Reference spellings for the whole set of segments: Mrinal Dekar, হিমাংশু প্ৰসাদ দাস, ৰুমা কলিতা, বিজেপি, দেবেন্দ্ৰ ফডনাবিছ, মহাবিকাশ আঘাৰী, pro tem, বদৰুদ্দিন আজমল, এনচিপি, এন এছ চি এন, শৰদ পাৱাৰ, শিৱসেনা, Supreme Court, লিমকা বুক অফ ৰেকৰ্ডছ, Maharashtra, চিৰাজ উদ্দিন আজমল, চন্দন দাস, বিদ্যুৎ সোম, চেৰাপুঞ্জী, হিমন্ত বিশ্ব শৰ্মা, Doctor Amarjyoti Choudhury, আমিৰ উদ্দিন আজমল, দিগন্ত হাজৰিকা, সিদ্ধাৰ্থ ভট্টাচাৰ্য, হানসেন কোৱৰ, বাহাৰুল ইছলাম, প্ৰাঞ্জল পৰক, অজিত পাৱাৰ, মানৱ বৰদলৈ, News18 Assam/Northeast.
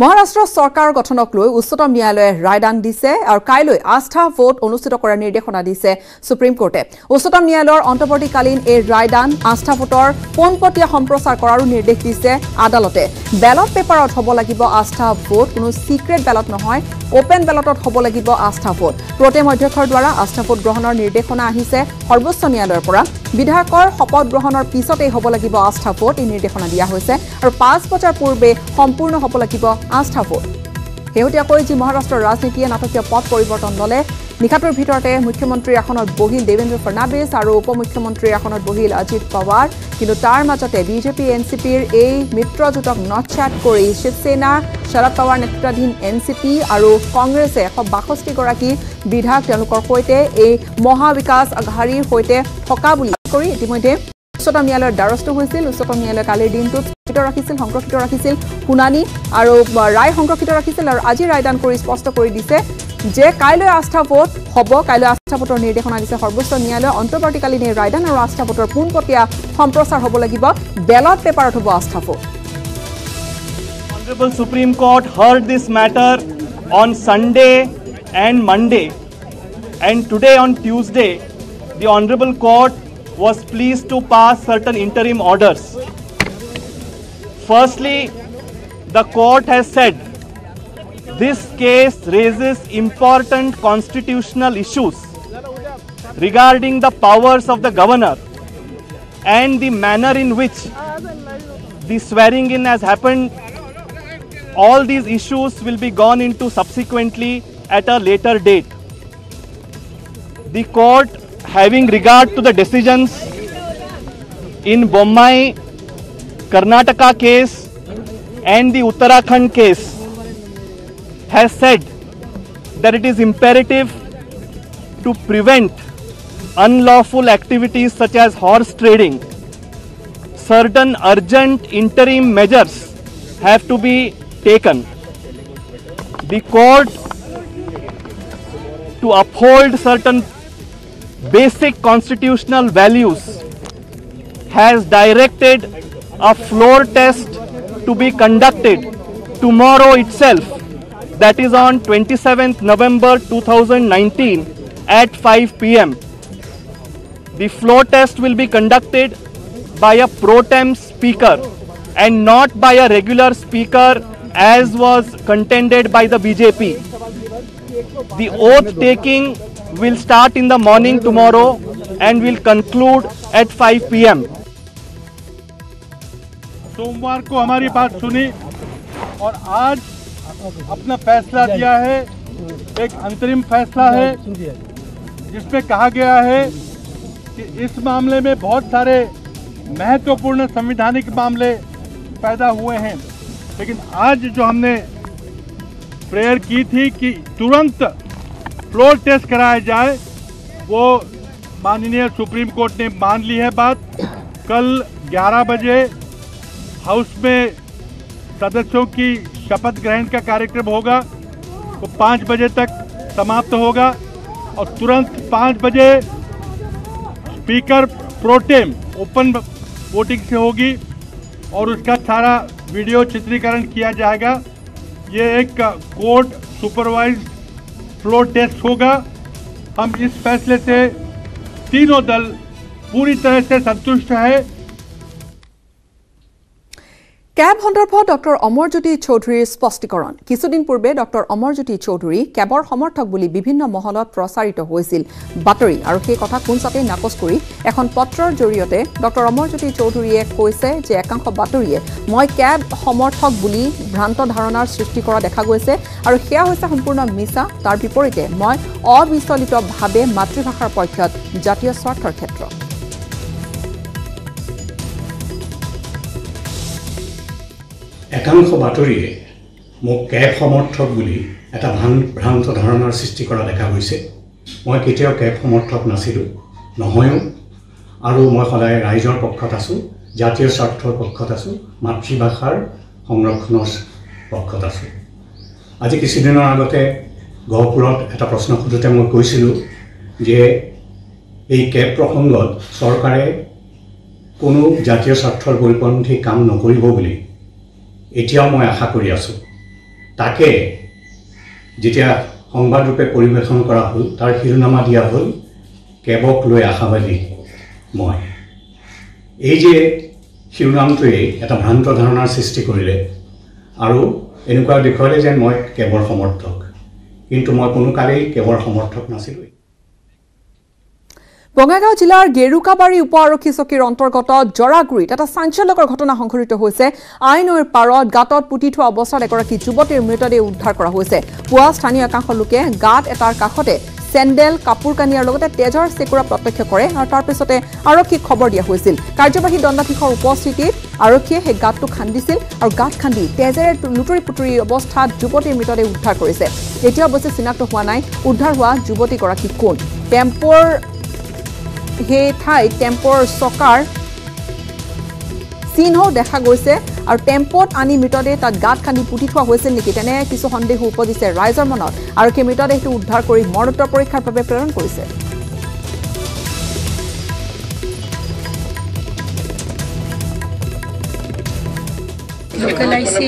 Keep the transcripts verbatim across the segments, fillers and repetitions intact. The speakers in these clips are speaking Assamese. Maharashtra Sarkar Gotonok Lui, Usotom Niale, Raidan Dise, or Kailoi, Asta vote, Onusotokora Nidekona Dise, Supreme Court. Usotom Nialor, Ontopoti Kalin, A Raidan, Asta votor, Ponpotia Hompro Sarkar Nidek Dise, Adalote. Ballot paper or Hobolagibo Asta vote, no secret ballot nohoi, open ballot or Hobolagibo Asta vote. Protem or Jacordora, Asta vote Grohonor Nidekona Hise, Horbosonia Pora, Bidhakor, Hopot Grohonor, Pisote Hobolagibo Asta vote in Nidekona Diahose, or Pass Potter Purbe, Hompuno Hopolagibo. आस्था भोट हेउटिया কৈ জি মহাৰাষ্ট্ৰ ৰাজনীতিয়ে নাটকীয় পথ পৰিৱৰ্তন ললে নিকাটৰ ভিতৰতে মুখ্যমন্ত্ৰী এখনৰ বহিল দেবেন্দ্ৰ ফডনাবিছ আৰু উপমুখ্যমন্ত্ৰী এখনৰ বহিল অজিত পাৱাৰ কিন্তু তাৰ মাজতে বিজেপি এনচিপিৰ এই মিত্ৰজোটক নটছাট কৰি শিৱসেনা শৰদ পাৱাৰ নেতৃত্বাধীন এনচিপি আৰু কংগ্ৰেছে one sixty গৰাকী বিধায়ক তেওঁলোকৰ হৈতে এই মহাবিকাশ আঘাৰীৰ হৈতে থকা বুলি কৰি ইতিমধ্যে উচ্চতম ন্যায়ালয়ৰ দ্বাৰস্থ হৈছিল উচ্চতম ন্যায়ালয় কালি দিনটোত ৰাখিছিল সংৰক্ষিত ৰাখিছিল হুনানি আৰু ৰায় সংৰক্ষিত ৰাখিছিল আৰু আজি ৰায়দান কৰি স্পষ্ট কৰি দিছে যে কাইলৈ আস্থা ভোট হ'ব কাইলৈ আস্থা ভোটৰ নিৰ্দেশনা দিছে সৰ্বোচ্চ ন্যায়ালয় অন্তৰ্বৰ্তীকালীন ৰায়দান আৰু আস্থা ভোটৰ পুনপটীয়া সম্প্ৰচাৰ হ'ব লাগিব বেলত পেপাৰত হ'ব আস্থা vote Honorable Supreme Court heard this matter on Sunday and Monday and today on Tuesday the Honorable Court was pleased to pass certain interim orders Firstly, the court has said this case raises important constitutional issues regarding the powers of the governor and the manner in which the swearing in has happened. All these issues will be gone into subsequently at a later date. The court, having regard to the decisions in Bombay Karnataka case and the Uttarakhand case has said that it is imperative to prevent unlawful activities such as horse trading. Certain urgent interim measures have to be taken. The court, to uphold certain basic constitutional values, has directed a floor test to be conducted tomorrow itself, that is on twenty-seventh November two thousand nineteen at five p m The floor test will be conducted by a pro tem speaker and not by a regular speaker as was contended by the B J P. The oath taking will start in the morning tomorrow and will conclude at five p m सोमवार को हमारी बात सुनी और आज अपना फैसला दिया है एक अंतरिम फैसला है जिसमें कहा गया है कि इस मामले में बहुत सारे महत्वपूर्ण संवैधानिक मामले पैदा हुए हैं लेकिन आज जो हमने प्रेयर की थी कि तुरंत फ्लोर टेस्ट कराया जाए वो माननीय सुप्रीम कोर्ट ने मान ली है बात कल ग्यारह बजे हाउस में सदस्यों की शपथ ग्रहण का कार्यक्रम होगा वो पाँच बजे तक समाप्त होगा और तुरंत पाँच बजे स्पीकर प्रोटेम ओपन वोटिंग से होगी और उसका सारा वीडियो चित्रीकरण किया जाएगा ये एक कोर्ट सुपरवाइज्ड फ्लोर टेस्ट होगा हम इस फैसले से तीनों दल पूरी तरह से संतुष्ट है Cab Honderpo, Doctor Amarjyoti Choudhury's spastikaran. Kisudin purbe, Doctor Amarjyoti Choudhury, Cabor Homorthak Buli, Bibhinna Moholot Prosarito Hoisil, Battery, Aru Sei Kotha Kunsate Nakos Kori, Ekhon Potro Joriote, Doctor Amarjyoti Choudhury Koise, Je Ekankhon Battery, Moi Cab Homorthak Buli, Bhranto Dharanar Srishti Kora Dekha Goise, Aru Seya Hoise Sampurna Misa, Tar Biporite, Moi Abistolito Bhabe Matribhashar Poikhot, Jatiyo Swarthor Khetro. একাংশ বাতৰিয়ে মোক কেব সমৰ্থক বুলি এটা ভ্ৰান্ত ধাৰণাৰ সৃষ্টি কৰা দেখা গৈছে মই কেতিয়াও কেব সমৰ্থক নাছিলো নহয়ও আৰু মই সদায় ৰাইজৰ পক্ষত আছো জাতীয় স্বাৰ্থৰ পক্ষত আছো মাতৃভাষাৰ সংৰক্ষণৰ পক্ষত আছো আজি কিছুদিনৰ আগতে গহপুৰত এটা প্ৰশ্ন সুধোতে মই কৈছিলো যে এই কেব প্ৰসংগত চৰকাৰে কোনো জাতীয় স্বাৰ্থৰ পৰিপন্থী কাম নকৰিব বুলি এতিয়াও মই আশা কৰি আছো তাকে যেতিয়া সংবাদ ৰূপে পৰিবেশন কৰা হল তাৰ শিৰোনামা দিয়া হল কেবক লৈ আশাবাদী মই। এই যে শিৰোনামটোৱে এটা ভ্ৰান্ত ধাৰণাৰ সৃষ্টি কৰিলে আৰু এনেকুৱা দেখুৱালে যেন মই কেবৰ সমৰ্থক, কিন্তু মই কোনো কালেই কেবৰ সমৰ্থক নাছিলো। বঙাইগাঁও জিলাৰ গেৰুকাবাড়ী উপ আৰক্ষী চকীৰ অন্তৰ্গত জৰাগুৰিত এটা চাঞ্চল্যকৰ ঘটনা সংঘটিত হৈছে। আইনৈৰ পাৰত গাঁতত পুতি থোৱা অৱস্থাত এগৰাকী যুৱতীৰ মৃতদেহ উদ্ধাৰ কৰা হৈছে। পুৱা স্থানীয় একাংশ লোকে গাঁত এটাৰ কাষতে চেন্ডেল, কাপোৰ কানিয়াৰ লগতে তেজৰ চেকুৰা প্ৰত্যক্ষ কৰে আৰু তাৰ পিছতে আৰক্ষীক খবৰ দিয়া হৈছিল। কাৰ্যবাহী দণ্ডাধীশৰ উপস্থিতিত আৰক্ষীয়ে সেই গাঁতটো খান্দিছিল আৰু গাঁত খান্দি তেজেৰে লুটৰি পুটৰি অৱস্থাত যুৱতীৰ মৃতদেহ উদ্ধাৰ কৰিছে। এতিয়া অৱশ্যে চিনাক্ত হোৱা নাই উদ্ধাৰ হোৱা যুৱতীগৰাকী কোন। টেম্পৰ সেই ঠাইত টেম্পৰ চকাৰ চিহ্ন দেখা গৈছে আৰু টেম্পত আনি মৃতদেহ তাত গাঁত খান্দি পুতি থোৱা হৈছিল নেকি তেনে কিছু সন্দেহ উপজিছে ৰাইজৰ মনত। আৰু সেই মৃতদেহটো উদ্ধাৰ কৰি মৰণোত্তৰ পৰীক্ষাৰ বাবে প্ৰেৰণ কৰিছে। লোকেল আই চি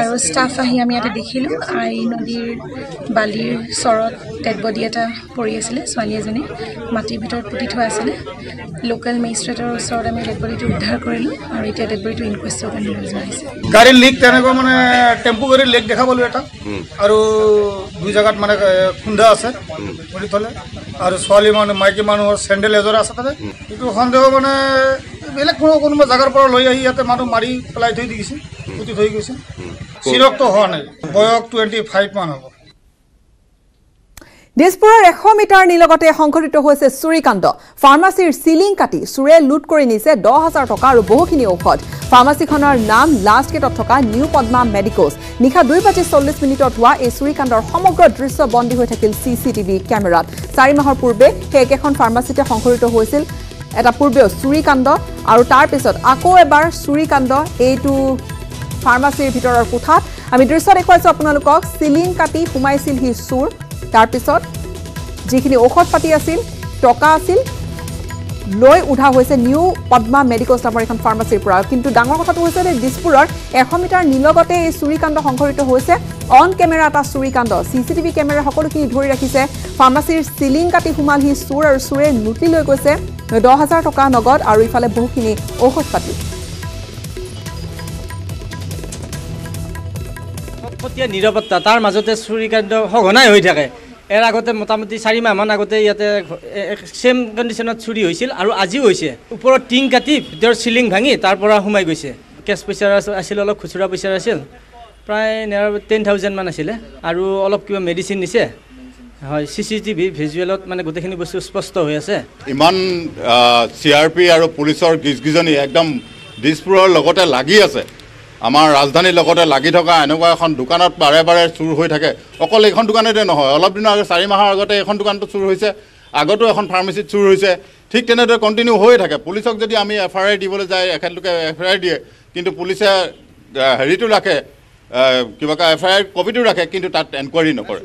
আৰু ষ্টাফ আহি আমি ইয়াতে দেখিলোঁ আই নদীৰ বালিৰ চৰত ডেড বডি এটা পৰি আছিলে, ছোৱালী এজনী মাটিৰ ভিতৰত পুতি থোৱা আছিলে। লোকেল মেজিষ্ট্ৰেটৰ ওচৰত আমি ডেড বডিটো উদ্ধাৰ কৰিলোঁ আৰু এতিয়া ডেড বডিটো ইনকুৱেষ্টৰ কাৰণে লৈ যোৱা হৈছে। গাড়ীৰ লিক তেনেকুৱা মানে টেম্পু গাড়ীৰ লিক দেখা পালোঁ এটা, আৰু দুই জেগাত মানে খুন্দা আছে পুতি থ'লে, আৰু ছোৱালী মানে মাইকী মানুহৰ চেণ্ডেল এযোৰা আছে তাতে। এইটো সন্দেহ মানে বেলেগ কোনো কোনোবা জেগাৰ পৰা লৈ আহি ইয়াতে মানুহ মাৰি পেলাই থৈ দিছে। দিছপুৰৰ এশ মিটাৰ নিলগতে সংঘটিত হৈছে চুৰিকাণ্ড। ফাৰ্মাচীৰ চিলিং কাটি চুৰে লুট কৰি নিছে দহ হাজাৰ টকা আৰু বহুখিনি ঔষধ। ফাৰ্মাচীখনৰ নাম লাষ্ট গেটত থকা নিউ পদ্মা মেডিকোজ। নিশা দুই বাজি চল্লিশ মিনিটত হোৱা এই চুৰিকাণ্ডৰ সমগ্ৰ দৃশ্য বন্দী হৈ থাকিল চি চি টিভি কেমেৰাত। চাৰি মাহৰ পূৰ্বে সেই একেখন ফাৰ্মাচীতে সংঘটিত হৈছিল এটা পূৰ্বেও চুৰিকাণ্ড আৰু তাৰ পিছত আকৌ এবাৰ চুৰিকাণ্ড। এইটো ফাৰ্মাচীৰ ভিতৰৰ কোঠাত আমি দৃশ্য দেখুৱাইছোঁ আপোনালোকক। চিলিং কাটি সোমাইছিল সি চুৰ, তাৰপিছত যিখিনি ঔষধ পাতি আছিল, টকা আছিল, লৈ উঠা হৈছে নিউ পদ্মা মেডিকোজ নামৰ এখন ফাৰ্মাচীৰ পৰা। কিন্তু ডাঙৰ কথাটো হৈছে যে দিছপুৰৰ এশ মিটাৰ নিলগতে এই চুৰিকাণ্ড সংঘটিত হৈছে। অন কেমেৰা এটা চুৰিকাণ্ড, চি চি টিভি কেমেৰা সকলোখিনি ধৰি ৰাখিছে। ফাৰ্মাচীৰ চিলিং কাটি সোমাল সি চুৰ আৰু চুৰে লুটি লৈ গৈছে দহ হাজাৰ টকা নগদ আৰু ইফালে বহুখিনি ঔষধ পাতি। নিৰাপত্তা তাৰ মাজতে চুৰিকাণ্ড সঘনাই হৈ থাকে। এৰ আগতে মোটামুটি চাৰি মাহমান আগতে ইয়াতে সেম কণ্ডিশ্যনত চুৰি হৈছিল আৰু আজিও হৈছে। ওপৰত টিং কাটি ভিতৰৰ চিলিং ভাঙি তাৰপৰা সোমাই গৈছে। কেছ পইচা আছিল, অলপ খুচুৰা পইচা আছিল, প্ৰায় টেন থাউজেণ্ডমান আছিলে আৰু অলপ কিবা মেডিচিন নিছে। হয়, চি চি টিভি ভিজুৱেলত মানে গোটেইখিনি বস্তু স্পষ্ট হৈ আছে। ইমান চি আৰ পি আৰু পুলিচৰ গিজগিজনি একদম দিছপুৰৰ লগতে লাগি আছে। আমাৰ ৰাজধানীৰ লগতে লাগি থকা এনেকুৱা এখন দোকানত বাৰে বাৰে চুৰ হৈ থাকে। অকল এইখন দোকানতে নহয়, অলপ দিনৰ আগতে চাৰি মাহৰ আগতে এইখন দোকানটো চুৰ হৈছে, আগতো এখন ফাৰ্মাচীত চুৰ হৈছে। ঠিক তেনেদৰে কণ্টিনিউ হৈ থাকে। পুলিচক যদি আমি এফ আই আৰ দিবলৈ যায়, এখেতলোকে এফ আই আৰ দিয়ে, কিন্তু পুলিচে হেৰিটো ৰাখে কিবা কা এফ আই আৰ কপিটো ৰাখে, কিন্তু তাত এনকুৱাৰী নকৰে।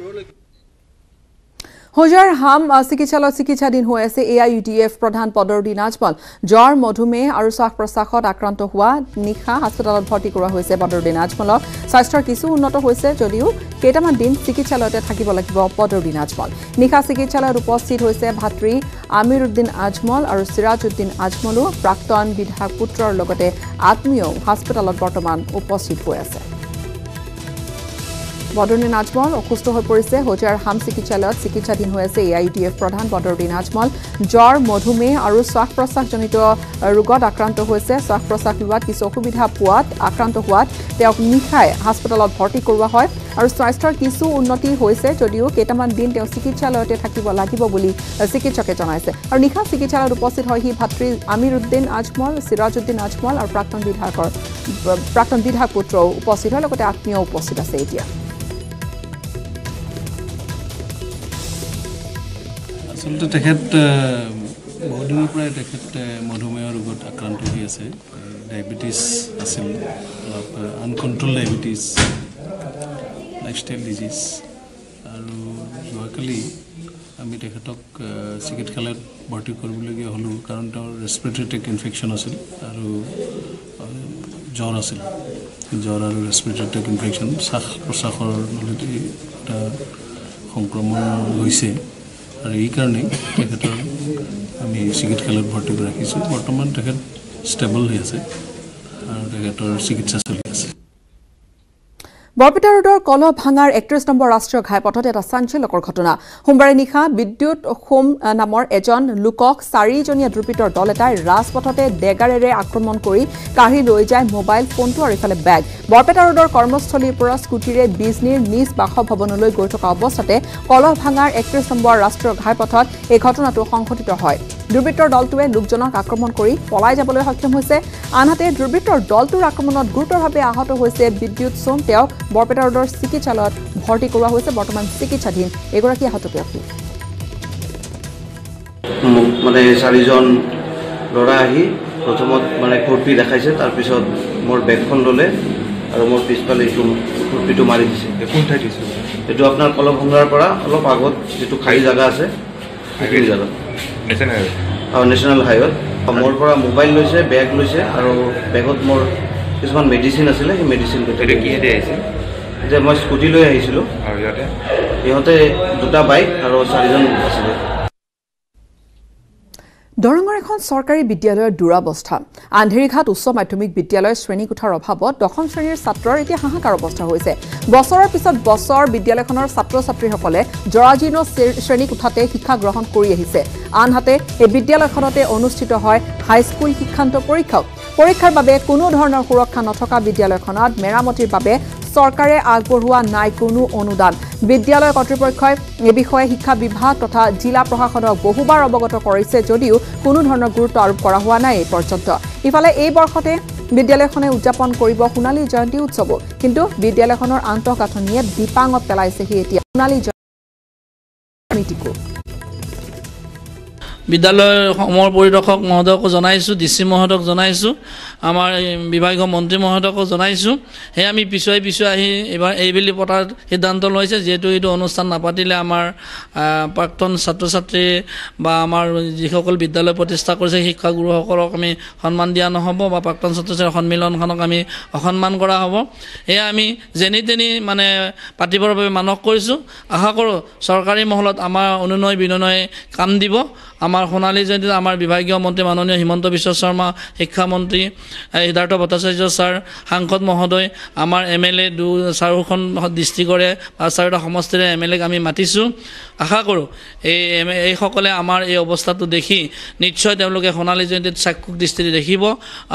হোজাৰ হাম চিকিৎসালয়ত চিকিৎসাধীন হৈ আছে A I U D F প্ৰধান পদৰুদ্দিন আজমল। জ্বৰ, মধুমেহ আৰু শ্বাস প্ৰশ্বাসত আক্ৰান্ত হোৱা নিশা হাস্পতালত ভৰ্তি কৰা হৈছে পদৰুদ্দিন আজমলক। স্বাস্থ্যৰ কিছু উন্নত হৈছে যদিও কেইটামান দিন চিকিৎসালয়তে থাকিব লাগিব পদৰুদ্দিন আজমল। নিশা চিকিৎসালয়ত উপস্থিত হৈছে ভাতৃ আমিৰ উদ্দিন আজমল আৰু চিৰাজ উদ্দিন আজমলো। প্ৰাক্তন বিধায়ক পুত্ৰৰ লগতে আত্মীয় হাস্পতালত বৰ্তমান উপস্থিত হৈ আছে। বদৰুদ্দিন আজমল অসুস্থ হৈ পৰিছে। হোজাৰ হাম চিকিৎসালয়ত চিকিৎসাধীন হৈ আছে A I U D F প্ৰধান বদৰুদ্দিন আজমল। জ্বৰ, মধুমেহ আৰু শ্বাস প্ৰশ্বাসজনিত ৰোগত আক্ৰান্ত হৈছে। শ্বাস প্ৰশ্বাস লোৱাত কিছু অসুবিধা পোৱাত আক্ৰান্ত হোৱাত তেওঁক নিশাই হাস্পতালত ভৰ্তি কৰোৱা হয় আৰু স্বাস্থ্যৰ কিছু উন্নতি হৈছে যদিও কেইটামান দিন তেওঁ চিকিৎসালয়তে থাকিব লাগিব বুলি চিকিৎসকে জনাইছে। আৰু নিশা চিকিৎসালয়ত উপস্থিত হয় সি ভাতৃ আমিৰ উদ্দিন আজমল, চিৰাজ উদ্দিন আজমল আৰু প্ৰাক্তন বিধায়কৰ প্ৰাক্তন বিধায়ক পুত্ৰও উপস্থিত হয়, লগতে আত্মীয় উপস্থিত আছে। এতিয়া আচলতে তেখেত বহুদিনৰ পৰাই তেখেত মধুমেহ ৰোগত আক্ৰান্ত হৈ আছে। ডায়েবেটিছ আছিল, অলপ আনকণ্ট্ৰল ডায়েবেটিছ, লাইফষ্টাইল ডিজিজ। আৰু যোৱাকালি আমি তেখেতক চিকিৎসালয়ত ভৰ্তি কৰিবলগীয়া হ'লোঁ কাৰণ তেওঁৰ ৰেছপিৰেটৰী ট্ৰেক্ট ইনফেকশ্যন আছিল আৰু জ্বৰ আছিল। জ্বৰ আৰু ৰেসপিৰেটৰী ইনফেকশ্যন শ্বাস প্ৰশ্বাসৰ অলৰেডি এটা সংক্ৰমণ হৈছে আৰু এই কাৰণে তেখেতৰ আমি চিকিৎসালয়ত ভৰ্তি কৰি ৰাখিছোঁ। বৰ্তমান তেখেত ষ্টেবল হৈ আছে আৰু তেখেতৰ চিকিৎসা চলি আছে। বৰপেটা ৰোডৰ কলহ ভাঙাৰ একত্ৰিশ নম্বৰ ৰাষ্ট্ৰীয় ঘাইপথত এটা চাঞ্চল্যকৰ ঘটনা। সোমবাৰে নিশা বিদ্যুৎ সোম নামৰ এজন লোকক চাৰিজনীয়া দুৰ্বৃত্তৰ দল এটাই ৰাজপথতে ডেগাৰেৰে আক্ৰমণ কৰি কাঢ়ি লৈ যায় মোবাইল ফোনটো আৰু ইফালে বেগ। বৰপেটা ৰোডৰ কৰ্মস্থলীৰ পৰা স্কুটিৰে বিজনীৰ নিজ বাসভৱনলৈ গৈ থকা অৱস্থাতে কলহ ভাঙাৰ একত্ৰিশ নম্বৰ ৰাষ্ট্ৰীয় ঘাইপথত এই ঘটনাটো সংঘটিত হয়। দুৰ্বৃত্তৰ দলটোৱে লোকজনক আক্ৰমণ কৰি পলাই যাবলৈ সক্ষম হৈছে। আনহাতে দুৰ্বৃত্তৰ দলটোৰ আক্ৰমণত গুৰুতৰভাৱে আহত হৈছে বিদ্যুৎ সোম। তেওঁ বৰপেটা ৰোডৰ চিকিৎসালয়ত ভৰ্তি কৰোৱা হৈছে। বৰ্তমান চিকিৎসাধীন এগৰাকী আহত ব্যক্তি। মানে চাৰিজন ল'ৰা আহি প্ৰথমত মানে খুৰ্পি দেখাইছে, তাৰপিছত মোৰ বেগখন ল'লে আৰু মোৰ পিছফালে এইটো খুৰ্পিটো মাৰি দিছে। কোন ঠাইত দিছে? এইটো আপোনাৰ কলহ ভাঙাৰ পৰা অলপ আগত যিটো খাই জাগা আছে সেইখিনি জাগা, নেশ্যনেল হাইৱেত। মোৰ পৰা মোবাইল লৈছে, বেগ লৈছে আৰু বেগত মোৰ কিছুমান মেডিচিন আছিলে। সেই মেডিচিন কিহেঁতে আহিছে? এতিয়া মই স্কুটি লৈ আহিছিলোঁ আৰু সিহঁতে সিহঁতে দুটা বাইক আৰু চাৰিজন আছিলে। দৰঙৰ এখন চৰকাৰী বিদ্যালয়ৰ দুৰৱস্থা। আন্ধেৰিঘাট উচ্চ মাধ্যমিক বিদ্যালয়ৰ শ্ৰেণীকোঠাৰ অভাৱত দশম শ্ৰেণীৰ ছাত্ৰৰ এতিয়া হাহাকাৰ অৱস্থা হৈছে। বছৰৰ পিছত বছৰ বিদ্যালয়খনৰ ছাত্ৰ ছাত্ৰীসকলে জৰাজীৰ্ণ শ্ৰেণীকোঠাতে শিক্ষা গ্ৰহণ কৰি আহিছে। আনহাতে এই বিদ্যালয়খনতে অনুষ্ঠিত হয় হাইস্কুল শিক্ষান্ত পৰীক্ষাও। পৰীক্ষাৰ বাবে কোনো ধৰণৰ সুৰক্ষা নথকা বিদ্যালয়খনত মেৰামতিৰ বাবে চৰকাৰে আগবঢ়োৱা নাই কোনো অনুদান। বিদ্যালয় কৰ্তৃপক্ষই এই বিষয়ে শিক্ষা বিভাগ তথা জিলা প্ৰশাসনক বহুবাৰ অৱগত কৰিছে যদিও কোনো ধৰণৰ গুৰুত্ব আৰোপ কৰা হোৱা নাই এই পৰ্যন্ত। ইফালে এই বৰ্ষতে বিদ্যালয়খনে উদযাপন কৰিব সোণালী জয়ন্তী উৎসৱ, কিন্তু বিদ্যালয়খনৰ আন্তঃগাঁথনিয়ে বিপাঙত পেলাইছেহি এতিয়া সোণালী জয়ন্তীকো। বিদ্যালয়ৰ সমৰ পৰিদৰ্শক মহোদয়কো জনাইছোঁ, ডি চি মহোদয়ক জনাইছোঁ, আমাৰ বিভাগীয় মন্ত্ৰী মহোদয়কো জনাইছোঁ। সেয়ে আমি পিছুৱাই পিছুৱাই আহি এইবাৰ এইবেলি পতাৰ সিদ্ধান্ত লৈছে, যিহেতু এইটো অনুষ্ঠান নাপাতিলে আমাৰ প্ৰাক্তন ছাত্ৰ ছাত্ৰী বা আমাৰ যিসকল বিদ্যালয় প্ৰতিষ্ঠা কৰিছে শিক্ষাগুৰুসকলক আমি সন্মান দিয়া নহ'ব বা প্ৰাক্তন ছাত্ৰ ছাত্ৰীৰ সন্মিলনখনক আমি অসন্মান কৰা হ'ব। সেয়ে আমি যেনি তেনি মানে পাতিবৰ বাবে মানস কৰিছোঁ। আশা কৰোঁ চৰকাৰী মহলত আমাৰ অনুনয় বিনয় কাম দিব। আমাৰ সোণালী জয়ন্তীত আমাৰ বিভাগীয় মন্ত্ৰী মাননীয় হিমন্ত বিশ্ব শৰ্মা, শিক্ষামন্ত্ৰী সিদ্ধাৰ্থ ভট্টাচাৰ্য ছাৰ, সাংসদ মহোদয়, আমাৰ এম এল এ দু চাৰিখন ডিষ্ট্ৰিক্টৰে বা চাৰিটা সমষ্টিৰে এম এল এক আমি মাতিছোঁ। আশা কৰোঁ এই এইসকলে আমাৰ এই অৱস্থাটো দেখি নিশ্চয় তেওঁলোকে সোণালী জয়ন্তীত চাক্ষুষ দৃষ্টিৰে দেখিব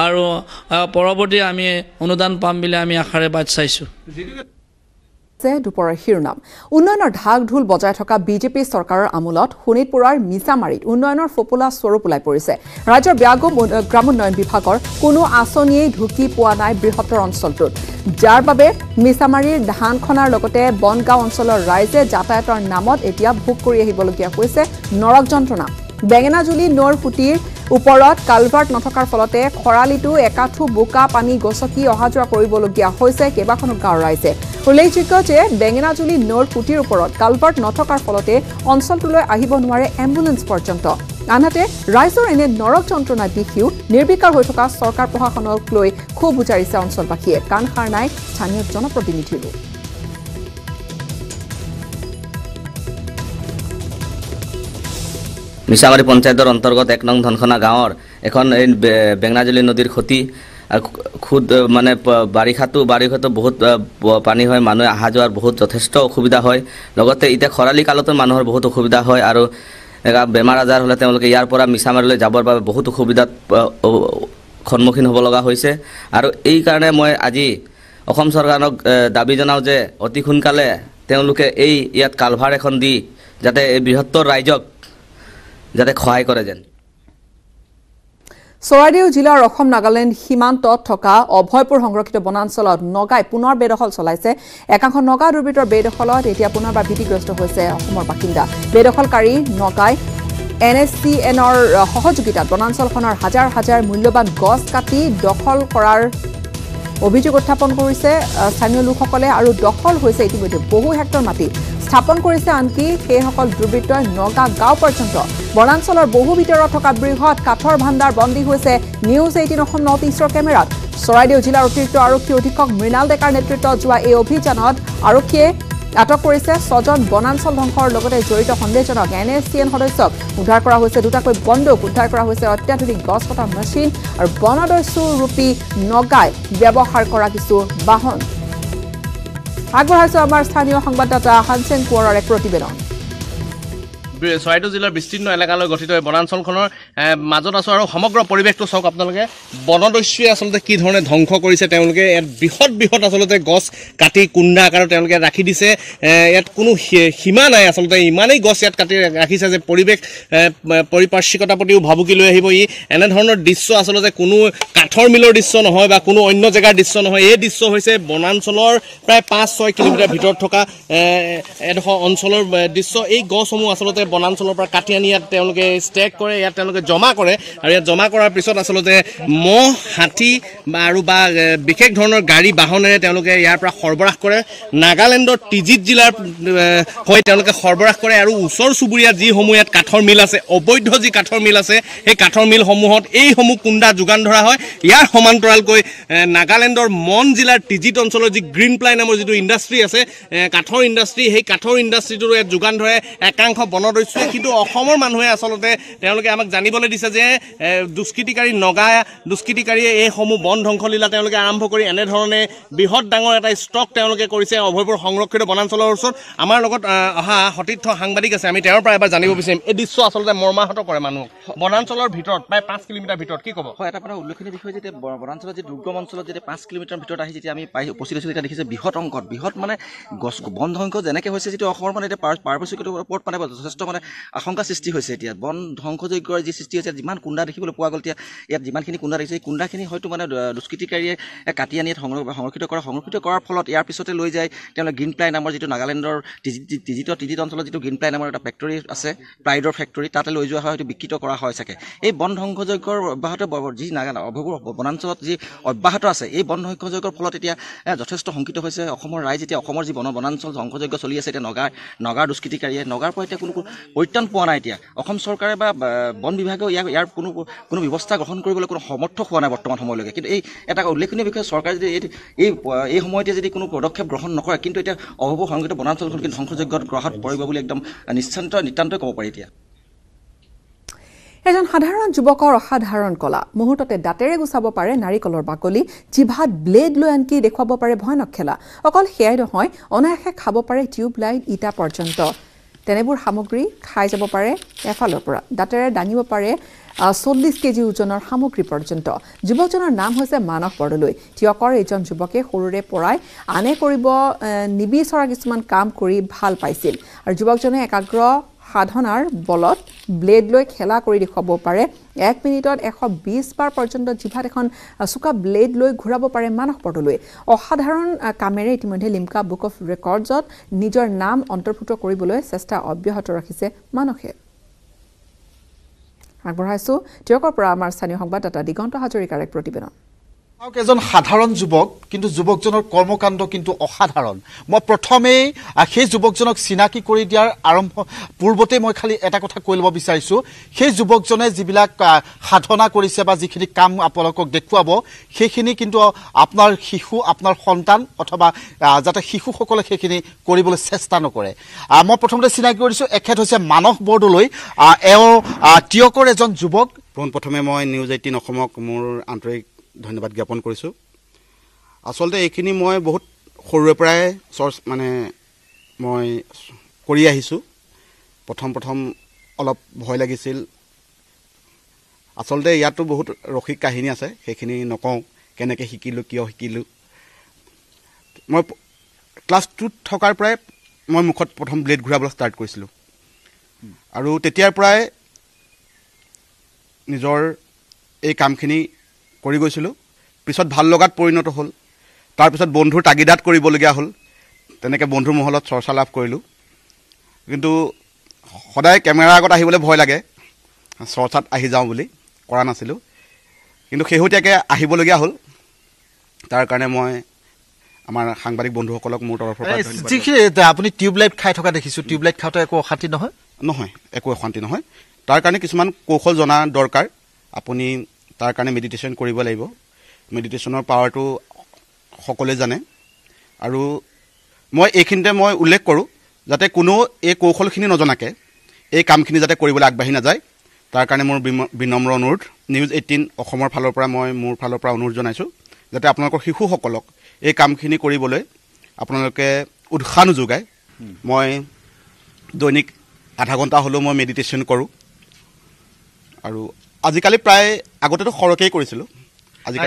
আৰু পৰৱৰ্তী আমি অনুদান পাম বুলি আমি আশাৰে বাট চাইছোঁ। দুপৰৰ শিৰোনাম। উন্নয়নৰ ঢাক ঢোল বজাই থকা বিজেপি চৰকাৰৰ আমোলত শোণিতপুৰৰ মিছামাৰীত উন্নয়নৰ ফপোলা স্বৰূপ ওলাই পৰিছে। ৰাজ্যৰ ব্যাগম গ্ৰামোন্নয়ন বিভাগৰ কোনো আঁচনিয়েই ঢুকি পোৱা নাই বৃহত্তৰ অঞ্চলটোত, যাৰ বাবে মিছামাৰীৰ ধান খনাৰ লগতে বনগাঁও অঞ্চলৰ ৰাইজে যাতায়াতৰ নামত এতিয়া ভোগ কৰি আহিবলগীয়া হৈছে নৰক যন্ত্ৰণা। বেঙেনাজুলি নৈৰ সুঁতিৰ ওপৰত কালভাৰ্ট নথকাৰ ফলতে খৰালিটো একাঠু বোকা পানী গছকি অহা যোৱা কৰিবলগীয়া হৈছে কেইবাখনো গাঁৱৰ ৰাইজে। উল্লেখযোগ্য যে বেঙেনাজুলি নৈৰ সুঁতিৰ ওপৰত কালভাৰ্ট নথকাৰ ফলতে অঞ্চলটোলৈ আহিব নোৱাৰে এম্বুলেন্স পৰ্যন্ত। আনহাতে ৰাইজৰ এনে নৰক যন্ত্ৰণা দেখিও নিৰ্বিকাৰ হৈ থকা চৰকাৰ প্ৰশাসনক লৈ ক্ষোভ উজাৰিছে অঞ্চলবাসীয়ে। কাণ সাৰ নাই স্থানীয় জনপ্ৰতিনিধিৰো। মিছামাৰী পঞ্চায়তৰ অন্তৰ্গত এক নং ধনখনা গাঁৱৰ এখন বেঙেনাজুলি নদীৰ ক্ষতি খুদ মানে বাৰিষাটো বাৰিষাটো বহুত পানী হয়, মানুহে অহা যোৱাৰ বহুত যথেষ্ট অসুবিধা হয়। লগতে এতিয়া খৰালি কালতো মানুহৰ বহুত অসুবিধা হয় আৰু বেমাৰ আজাৰ হ'লে তেওঁলোকে ইয়াৰ পৰা মিছামাৰীলৈ যাবৰ বাবে বহুত অসুবিধাত সন্মুখীন হ'ব লগা হৈছে। আৰু এই কাৰণে মই আজি অসম চৰকাৰক দাবী জনাওঁ যে অতি সোনকালে তেওঁলোকে এই ইয়াত কালভাৰ এখন দি যাতে এই বৃহত্তৰ ৰাইজক যাতে সহায় কৰে যেন। চৰাইদেউ জিলাৰ অসম নাগালেণ্ড সীমান্তত থকা অভয়পুৰ সংৰক্ষিত বনাঞ্চলত নগাই পুনৰ বেদখল চলাইছে। একাংশ নগা দুৰ্বৃত্তৰ বেদখলত এতিয়া পুনৰবাৰ ভীতিগ্ৰস্ত হৈছে অসমৰ বাসিন্দা। বেদখলকাৰী নগাই এন এছ চি এনৰ সহযোগিতাত বনাঞ্চলখনৰ হাজাৰ হাজাৰ মূল্যৱান গছ কাটি দখল কৰাৰ অভিযোগ উত্থাপন কৰিছে স্থানীয় লোকসকলে আৰু দখল হৈছে ইতিমধ্যে বহু হেক্টৰ মাটি। স্থাপন কৰিছে আনকি সেইসকল দুৰ্বৃত্তই নগা গাঁও পৰ্যন্ত। বনাঞ্চলৰ বহু ভিতৰত থকা বৃহৎ কাঠৰ ভাণ্ডাৰ বন্দী হৈছে নিউজ এইটিন অসম নৰ্থ ইষ্টৰ কেমেৰাত। Soradio Jila Otirikto Arokhi Odhikok Mrinal Dekar Netritwot joa ei obhijanot Arokhiye atok korise ছজন বনাঞ্চল ধ্বংসৰ লগতে জড়িত সন্দেহজনক এনএছচিএন সদস্যক উদ্ধাৰ কৰা হৈছে দুটাকৈ বন্দুক উদ্ধাৰ কৰা হৈছে অত্যাধুনিক গছ কটা মেচিন আৰু বনদস্যু ৰূপী নগাই ব্যৱহাৰ কৰা কিছু বাহন আগবঢ়াইছে আমাৰ স্থানীয় সংবাদদাতা হানসেন কোৱৰৰ এক প্ৰতিবেদন Soradio Jila বিস্তীৰ্ণ এলেকালৈ গঠিত বনাঞ্চলখনৰ মাজত আছে আৰু সমগ্ৰ পৰিৱেশটো চক আপোনালোকে বনদস্যু আসলতে কি ধৰণে ধ্বংস কৰিছে তেওঁলোকে এত বৃহৎ বৃহৎ আসলতে গছ কাটি কুণ্ডা আকাৰত তেওঁলোকে ৰাখি দিছে এত কোনো সীমা নাই আসলতে ইমানেই গছ এত কাটি ৰাখিছে যে পৰিৱেশ পৰিপাৰ্শ্বিকতা প্ৰতিও ভাবুকি লৈ আহিব ই এনে ধৰণৰ দৃশ্য আসলতে কোনো কাঠৰ মিলৰ দৃশ্য নহয় বা কোনো অন্য জাগাৰ দৃশ্য নহয় এই দৃশ্য হৈছে বনাঞ্চলৰ প্ৰায় পাঁচ ছয় কিলোমিটাৰ ভিতৰত থকা এডখ অঞ্চলৰ দৃশ্য এই গছসমূহ আসলতে বনাঞ্চলৰ পৰা কাটি আনি ইয়াত তেওঁলোকে ষ্টেক কৰে ইয়াত তেওঁলোকে জমা কৰে আৰু ইয়াত জমা কৰাৰ পিছত আসলতে মহ হাতি বা আৰু বা বিশেষ ধৰণৰ গাড়ী বাহনেৰে তেওঁলোকে ইয়াৰ পৰা সৰবৰাহ কৰে নাগালেণ্ডৰ টিজিত জিলাৰ হৈ তেওঁলোকে সৰবৰাহ কৰে আৰু উচৰ সুবুৰিয়া যি সমূহ ইয়াত কাঠৰ মিল আছে অবৈধ যি কাঠৰ মিল আছে এই কাঠৰ মিল সমূহত এই সমূহ কুণ্ডা যোগান ধৰা হয় ইয়াৰ সমান্তৰালকৈ নাগালেণ্ডৰ মন জিলাৰ টিজিত অঞ্চলৰ যি গ্ৰীণ প্লাই নামৰ যিটো ইণ্ডাষ্ট্ৰী আছে কাঠৰ ইণ্ডাষ্ট্ৰী সেই কাঠৰ ইণ্ডাষ্ট্ৰীটোৰ ইয়াত যোগান ধৰে একাংশ বনদস্যুৱে কিন্তু অসমৰ মানুহে আসলতে তেওঁলোকে আমাক জানিবলৈ দিছে যে দুষ্কৃতিকাৰী নগা দুষ্কৃতিকাৰীয়ে এই সমূহ বন ধ্বংসলীলা তেওঁলোকে আৰম্ভ কৰি এনে ধৰণে বৃহৎ ডাঙৰ এটা ষ্টক তেওঁলোকে কৰিছে অভয়পুৰ সংৰক্ষিত বনাঞ্চলৰ ওচৰত আমাৰ লগত অহা সতীৰ্থ সাংবাদিক আছে আমি তেওঁৰ পৰা এবাৰ জানিব বিচাৰিম এই দৃশ্য আসলতে মৰ্মাহত কৰে মানুহ বনাঞ্চলৰ ভিতৰত প্ৰায় পাঁচ কিলোমিটাৰ ভিতৰত কি ক'ব হয় এটা কথা উল্লেখনীয় বিষয় যে বনাঞ্চলৰ যে দুৰ্গম অঞ্চলত যেতিয়া পাঁচ কিলোমিটাৰ ভিতৰত আহি যেতিয়া আমি পাই উপস্থিত হৈছোঁ তেতিয়া দেখিছে বৃহৎ অংকত বৃহৎ মানে গছ বন ধ্বংস যেনেকৈ হৈছে যেতিয়া অসমৰ মানে এতিয়া পাৰপাৰ্শ্বিকতাৰ ওপৰত মানে যথেষ্ট মানে আশংকা সৃষ্টি হৈছে এতিয়া বন ধ্বংসযজ্ঞৰ যি সৃষ্টি হৈছে যিমান কুণ্ডা দেখিবলৈ পোৱা গ'ল এতিয়া ইয়াত যিমানখিনি কুণ্ডা দেখিছে এই কুণ্ডাখিনি হয়তো মানে দুষ্কৃতিকাৰীয়ে কাটি আনি ইয়াত সংৰক্ষিত কৰা সংৰক্ষিত কৰাৰ ফলত ইয়াৰ পিছতে লৈ যায় তেওঁলোকে গ্ৰীণ প্লাই নামৰ যিটো নাগালেণ্ডৰ টিজিত টিজিত অঞ্চলত যিটো গ্ৰীণ প্লাই নামৰ এটা ফেক্টৰী আছে প্লাইডৰ ফেক্টৰী তাতে লৈ যোৱা হয় হয়তো বিকৃত কৰা হয় চাগে এই বন ধ্বংসযজ্ঞৰ অব্যাহত যি নাগালেণ্ড অভয়পুৰ বনাঞ্চলত যি অব্যাহত আছে এই বন ধ্বংসযজ্ঞৰ ফলত এতিয়া যথেষ্ট শংকিত হৈছে অসমৰ ৰাইজ এতিয়া অসমৰ যি বন বনাঞ্চল ধ্বংসযজ্ঞ চলি আছে এতিয়া নগা নগাৰ দুষ্কৃতিকাৰীয়ে নগাৰ পৰা এতিয়া কোনো পৰিত্ৰাণ পোৱা নাই এতিয়া অসম চৰকাৰে বা বন বিভাগেও ইয়াক ইয়াৰ কোনো কোনো ব্যৱস্থা গ্ৰহণ কৰিবলৈ কোনো সমৰ্থ হোৱা নাই বৰ্তমান সময়লৈকে কিন্তু এই এটা উল্লেখনীয় বিষয়ে চৰকাৰে যদি এই এই সময়তে যদি কোনো পদক্ষেপ গ্ৰহণ নকৰে কিন্তু এতিয়া অভয়পুৰ সংৰক্ষিত বনাঞ্চলখন কিন্তু ধ্বংসযজ্ঞত গ্ৰহত পৰিব বুলি একদম নিশ্চিন্ত নিতান্তই ক'ব পাৰি এতিয়া এজন সাধাৰণ যুৱকৰ অসাধাৰণ কলা মুহূৰ্ততে দাঁতেৰে গুচাব পাৰে নাৰিকলৰ বাকলি জিভাত ব্লেড লৈ আনকি দেখুৱাব পাৰে ভয়ানক খেলা অকল সেয়াই নহয় অনায়াসে খাব পাৰে টিউব লাইট ইটা পৰ্যন্ত তেনেবোৰ সামগ্ৰী খাই যাব পাৰে এফালৰ পৰা দাঁতেৰে দাঙিব পাৰে চল্লিশ কেজি ওজনৰ সামগ্ৰী পৰ্যন্ত যুৱকজনৰ নাম হৈছে মানৱ বৰদলৈ টিয়কৰ এজন যুৱকে সৰুৰে পৰাই আনে কৰিব নিবিচৰা কিছুমান কাম কৰি ভাল পাইছিল আৰু যুৱকজনে একাগ্ৰ সাধনাৰ বলত ব্লেড লৈ খেলা কৰি দেখুৱাব পাৰে এক মিনিটত এশ বিশ বাৰ পৰ্যন্ত জিভাত এখন চুকা ব্লেড লৈ ঘূৰাব পাৰে মানৱ বৰদলৈ অসাধাৰণ কামেৰে ইতিমধ্যে লিমকা বুক অফ ৰেকৰ্ডছত নিজৰ নাম অন্তৰ্ভুক্ত কৰিবলৈ চেষ্টা অব্যাহত ৰাখিছে মানৱে আগবঢ়াইছো টিয়কৰ পৰা আমাৰ স্থানীয় সংবাদদাতা দিগন্ত হাজৰিকাৰ এক প্ৰতিবেদন কেজন সাধাৰণ যুৱক কিন্তু যুৱকজনৰ কৰ্মকাণ্ড কিন্তু অসাধাৰণ মই প্ৰথমেই সেই যুৱকজনক চিনাকি কৰি দিয়াৰ আৰম্ভ পূৰ্বতে মই খালি এটা কথা কৈ ল'ব বিচাৰিছো সেই যুৱকজনে যিবিলাক সাধনা কৰিছে বা যিখিনি কাম আপোনালোকক দেখুৱাব সেইখিনি কিন্তু আপোনাৰ শিশু আপোনাৰ সন্তান অথবা যাতে শিশুসকলে সেইখিনি কৰিবলৈ চেষ্টা নকৰে মই প্ৰথমতে চিনাকি কৰিছো এখেত হৈছে মানৱ বৰদলৈ এওঁ টিয়কৰ এজন যুৱক প্ৰথমে মই নিউজ এইটিন অসমক মোৰ আন্তৰিক ধন্যবাদ জ্ঞাপন কৰিছো আসলতে এইখিনি মই বহুত সৰুৰে পৰাই চৰ্চ মানে মই কৰি আহিছো প্ৰথম প্ৰথম অলপ ভয় লাগিছিল আসলতে ইয়াতো বহুত ৰসিক কাহিনী আছে সেইখিনি নকওঁ কেনেকৈ শিকিলোঁ কিয় শিকিলোঁ মই ক্লাছ টুত থকাৰ পৰাই মই মুখত প্ৰথম ব্লেড ঘূৰাবলৈ ষ্টাৰ্ট কৰিছিলোঁ আৰু তেতিয়াৰ পৰাই নিজৰ এই কামখিনি কৰি গৈছিলোঁ পিছত ভাল লগাত পৰিণত হ'ল তাৰপিছত বন্ধুৰ তাগিদাত কৰিবলগীয়া হ'ল তেনেকৈ বন্ধুৰ মহলত চৰ্চা লাভ কৰিলোঁ কিন্তু সদায় কেমেৰাৰ আগত আহিবলৈ ভয় লাগে চৰ্চাত আহি যাওঁ বুলি কৰা নাছিলোঁ কিন্তু শেহতীয়াকৈ আহিবলগীয়া হ'ল তাৰ কাৰণে মই আমাৰ সাংবাদিক বন্ধুসকলক মোৰ তৰফৰ পৰা আপুনি টিউবলাইট খাই থকা দেখিছোঁ টিউবলাইট খাওঁতে একো অশান্তি নহয় নহয় একো অশান্তি নহয় তাৰ কাৰণে কিছুমান কৌশল জনা দৰকাৰ আপুনি তাৰ কাৰণে মেডিটেশ্যন কৰিব লাগিব meditation power to সকলে জানে আৰু মই এইখিনতে মই উল্লেখ কৰো যাতে কোনো এই কৌশলখিনি নজনাকে এই কামখিনি যাতে কৰিবলৈ আগবাঢ়ি না যায় তাৰ কাৰণে মোৰ বিনম্ৰ অনুৰোধ নিউজ এইটিন অসমৰ ফালৰ পৰা মই মোৰ ফালৰ পৰা অনুৰোধ জনাইছো যাতে আপোনালোকৰ শিশু সকলক এই কামখিনি কৰিবলৈ আপোনালোকে উৎসাহ যোগায় মই দৈনিক আধা ঘন্টা হলো মই মেডিটেশন কৰো আৰু আজিকালি প্ৰায় আগতে তো খৰকেই কৰিছিলো Can I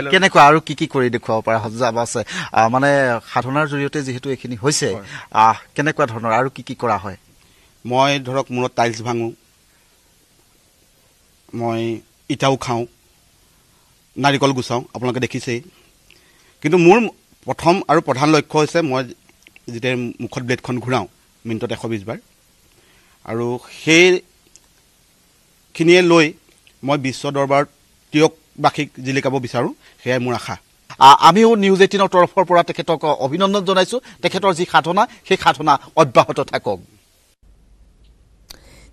Kiki Kori the Copper Hazabas? Amane Hatonar Juriotes to Hose. Ah, can I quite honor Kiki Korahoe? Moy Dorok Muro Tiles Bangu Moy Itau Cow Naricol Gusong, Apollo de Kise. Kidu Mur Potom or Potan like Cosem was the Mukoblet Congrau, Minto de Hobbisberg. Aru He Kinie Loy, Moy Bisodorbar Tiok. বাকি জিলিকাব বিচাৰো হেই মোৰ আশা আমিও নিউজ এইটিন তৰফৰ পৰা তেখেতক অভিনন্দন জনাইছো তেখেতৰ যি খাটনা সেই খাটনা অব্যাহত থাকক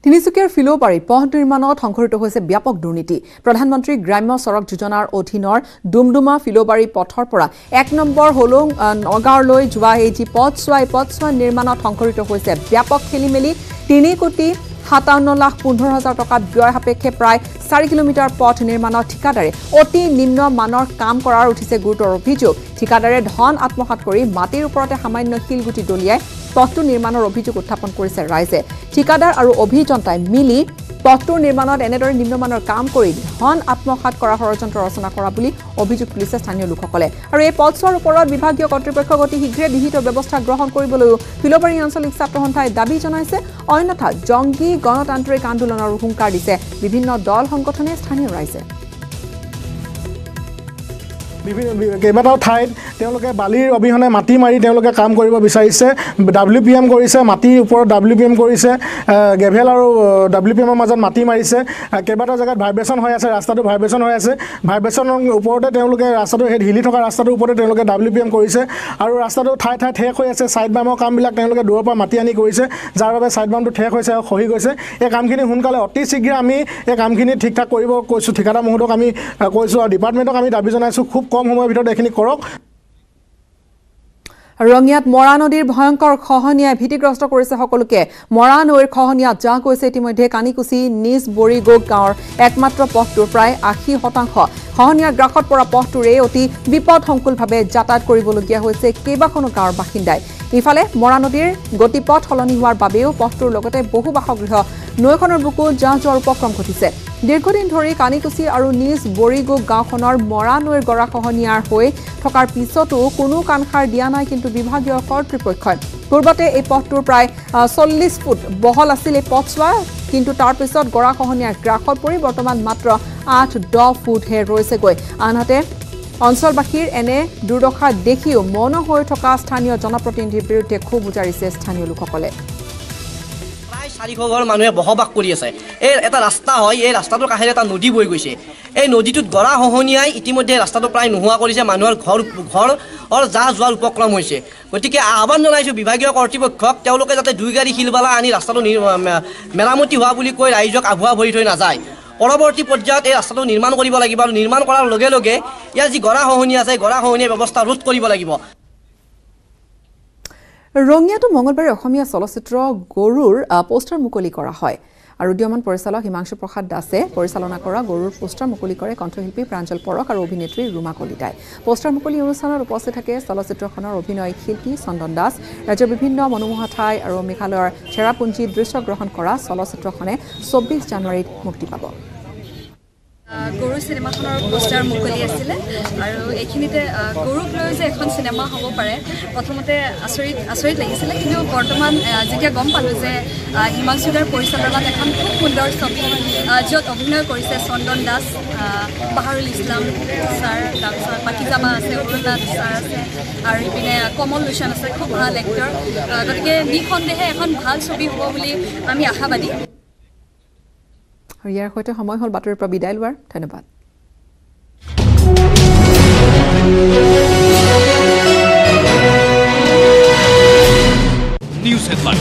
তিনিচুকীয়াৰ ফিলোবাৰী পথ নিৰ্মাণত সংঘটিত হৈছে ব্যাপক দুৰ্নীতি প্ৰধানমন্ত্ৰী গ্ৰাম্য সড়ক যোজনাৰ অধীনৰ ডুমডুমা ফিলোবাৰী পথৰ পৰা এক নম্বৰ হলং নগাৰলৈ যোৱা এই যি পথছোৱা পথছোৱা নিৰ্মাণত সংঘটিত হৈছে ব্যাপক খেলিমেলি তিনি কোটি সাতাৱন্ন লাখ পোন্ধৰ হাজাৰ টকা ব্যয় সাপেক্ষে প্ৰায় চাৰি কিলোমিটাৰ পথ নিৰ্মাণৰ ঠিকাদাৰে অতি নিম্ন মানৰ কাম কৰাৰ উঠিছে গুৰুতৰ অভিযোগ ঠিকাদাৰে ধন আত্মসাৎ কৰি মাটিৰ ওপৰতে সামান্য শিলগুটি দলিয়াই পথটো নিৰ্মাণৰ অভিযোগ উত্থাপন কৰিছে ৰাইজে ঠিকাদাৰ আৰু অভিযন্তাই মিলি পথটো নিৰ্মাণত এনেদৰে নিম্নমানৰ কাম কৰি ধন আত্মসাৎ কৰা ষড়যন্ত্ৰ ৰচনা কৰা বুলি অভিযোগ পুলিচে স্থানীয় লোকসকলে আৰু এই পথৰ ওপৰত বিভাগীয় কৰ্তৃপক্ষ গতি শীঘ্ৰে বিহিত ব্যৱস্থা গ্ৰহণ কৰিবলৈ ফিলোবাৰী আঞ্চলিক ছাত্ৰ সন্থাই দাবী জনাইছে অন্যথা জংগী গণতান্ত্ৰিক আন্দোলনৰ হুংকাৰ দিছে বিভিন্ন দল সংগঠনে স্থানীয় ৰাইজে কেইবাটাও ঠাইত তেওঁলোকে বালিৰ অবিহনে মাটি মাৰি তেওঁলোকে কাম কৰিব বিচাৰিছে ডব্লিউ পি এম কৰিছে মাটিৰ ওপৰত ডব্লিউ পি এম কৰিছে গেভেল আৰু ডব্লিউ পি এমৰ মাজত মাটি মাৰিছে কেইবাটাও জেগাত ভাইব্ৰেচন হৈ আছে ৰাস্তাটো ভাইব্ৰেচন হৈ আছে ভাইব্ৰেচনৰ ওপৰতে তেওঁলোকে ৰাস্তাটো হিলি থকা ৰাস্তাটোৰ ওপৰতে তেওঁলোকে ডব্লিউ পি এম কৰিছে আৰু ৰাস্তাটো ঠাই ঠাই ঠেক হৈ আছে ছাইড বামৰ কামবিলাক তেওঁলোকে দূৰৰ পৰা মাটি আনি কৰিছে যাৰ বাবে ছাইড বামটো ঠেক হৈছে আৰু খহি গৈছে এই কামখিনি সোনকালে অতি শীঘ্ৰে আমি এই কামখিনি ঠিক ঠাক কৰিব কৈছোঁ ঠিকাদাৰ মহোদয়ক আমি কৈছোঁ আৰু ডিপাৰ্টমেণ্টক আমি দাবী জনাইছোঁ খুব কম সময়ৰ ভিতৰত এখিনি কৰক ৰঙিয়াত মৰা নদীৰ ভয়ংকৰ খহনিয়াই ভীতিগ্ৰস্ত কৰিছে সকলোকে মৰা নৈৰ খহনিয়া যা কৈছে ইতিমধ্যে কানিকুছি নিজ বৰিগোগ গাঁৱৰ একমাত্ৰ পথটোৰ প্ৰায় আশী শতাংশ খহনিয়াৰ গ্ৰাহত পৰা পথটোৰে অতি বিপদসংকুলভাৱে যাতায়াত কৰিবলগীয়া হৈছে কেইবাখনো গাঁৱৰ বাসিন্দাই ইফালে মৰা নদীৰ গতিপথ সলনি হোৱাৰ বাবেও পথটোৰ লগতে বহু বাসগৃহ নৈখনৰ বুকুত যাহ যোৱাৰ উপক্ৰম ঘটিছে দীৰ্ঘদিন ধৰি কানিকুছি আৰু নিজ বৰিগো গাঁওখনৰ মৰা নৈৰ গৰা খহনিয়াৰ হৈ থকাৰ পিছতো কোনো কাণষাৰ দিয়া নাই কিন্তু বিভাগীয় কৰ্তৃপক্ষই পূৰ্বতে এই পথটোৰ প্ৰায় চল্লিছ ফুট বহল আছিল এই পথছোৱা কিন্তু তাৰ পিছত গৰা খহনিয়াৰ গ্ৰাসত পৰি বৰ্তমান মাত্ৰ আঠ দহ ফুটহে ৰৈছেগৈ আনহাতে অঞ্চলবাসীৰ এনে দুৰ্দশা দেখিও মৌন হৈ থকা স্থানীয় জনপ্ৰতিনিধিৰ বিৰুদ্ধে ক্ষোভ উজাৰিছে স্থানীয় লোকসকলে চাৰিশ ঘৰ মানুহে বহবাস কৰি আছে এই এটা ৰাস্তা হয় এই ৰাস্তাটো কাষেৰে এটা নদী বৈ গৈছে এই নদীটোত গৰা খহনিয়াই ইতিমধ্যে ৰাস্তাটো প্ৰায় নোহোৱা কৰিছে মানুহৰ ঘৰ ঘৰৰ যাহ যোৱাৰ উপক্ৰম হৈছে গতিকে আহ্বান জনাইছোঁ বিভাগীয় কৰ্তৃপক্ষক তেওঁলোকে যাতে দুই গাড়ী শিলবালা আনি ৰাস্তাটো মেৰামতি হোৱা বুলি কৈ ৰাইজক আভুৱা ভৰি থৈ নাযায় পৰৱৰ্তী পৰ্যায়ত এই ৰাস্তাটো নিৰ্মাণ কৰিব লাগিব আৰু নিৰ্মাণ কৰাৰ লগে লগে ইয়াৰ যি গৰা খহনিয়া আছে গৰা খহনিয়াৰ ব্যৱস্থা ৰোধ কৰিব লাগিব ৰঙিয়াটো মঙ্গলবাৰে অসমীয়া চলচ্চিত্ৰ গৰুৰ পোষ্টাৰ মুকলি কৰা হয় আৰু উদীয়মান পৰিচালক হিমাংশু প্ৰসাদ দাসে পৰিচালনা কৰা গৰুৰ পোষ্টাৰ মুকলি কৰে কণ্ঠশিল্পী প্ৰাঞ্জল পৰক আৰু অভিনেত্ৰী ৰুমা কলিতাই পোষ্টাৰ মুকলি অনুষ্ঠানত উপস্থিত থাকে চলচ্চিত্ৰখনৰ অভিনয় শিল্পী চন্দন দাস ৰাজ্যৰ বিভিন্ন মনোমোহা ঠাই আৰু মেঘালয়ৰ চেৰাপুঞ্জীত দৃশ্য গ্ৰহণ কৰা চলচ্চিত্ৰখনে চৌব্বিছ জানুৱাৰীত মুক্তি পাব গৰু সিনেমাখনৰ পোষ্টাৰ মুকলি আছিল আৰু এইখিনিতে গৰুক লৈ যে এখন সিনেমা হ'ব পাৰে প্ৰথমতে আচৰিত আচৰিত লাগিছিল কিন্তু বৰ্তমান যেতিয়া গম পালোঁ যে হিমাংশুদাৰ পৰিচালনাত এখন খুব সুন্দৰ ছবি য'ত অভিনয় কৰিছে চন্দন দাস বাহাৰুল ইছলাম ছাৰ তাৰপিছত পাকিজামা আছে অৰুণনাথ ছাৰ আছে আৰু ইপিনে কমল লোচন আছে খুব ভাল এক্টৰ গতিকে নিঃসন্দেহে এখন ভাল ছবি হ'ব বুলি আমি আশাবাদী ইয়াৰ সৈতে সময় হ'ল বাতৰিৰ পৰা বিদায় লোৱাৰ ধন্যবাদ